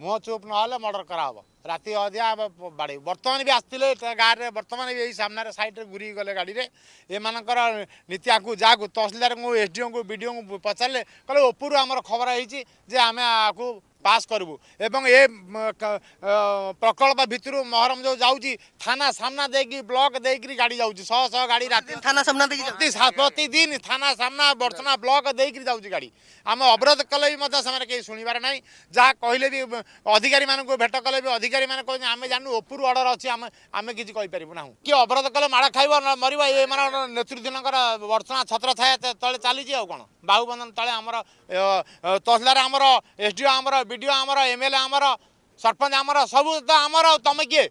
मुँह चुप ना मर्डर कराव राति अध्या बाड़े बर्तमान भी आसते गाँव में बर्तमान भी सामने सैड्रे घूरी गले गाड़ी में एमकर नीति आगू जाकू तहसीलदार को एसडीओ को बीडीओ को पचारे कहले ओपुर आमर खबर है जे आम आपको पास करूँ एवं ये प्रकल्प भितर महरम जो जाऊँगी थाना सामना देकी ब्लॉक देकी गाड़ी जाऊँगी शह शह गाड़ी रात थाना सामना प्रतिदिन थाना सामना बर्तना ब्लॉक देकी जाऊँगी गाड़ी आम अवरोध कले भी शुणबार ना जहाँ कहले भी अधिकारी मानक भेट कले भी अधिकारी मैंने कहते आम जानू ओपुर अर्डर अच्छी आम किसी कहीपरूना किए अवरोध कले माड़ खाइब मर ये नेतृत्व बर्तना छत्र छाया तले चली कौन बाहुबंधन तले आम तहसीलदार आमर एसडीओ आमर बीडीओ आमर एमएलए आमर सरपंच आमर सब तो आमर तुम किए।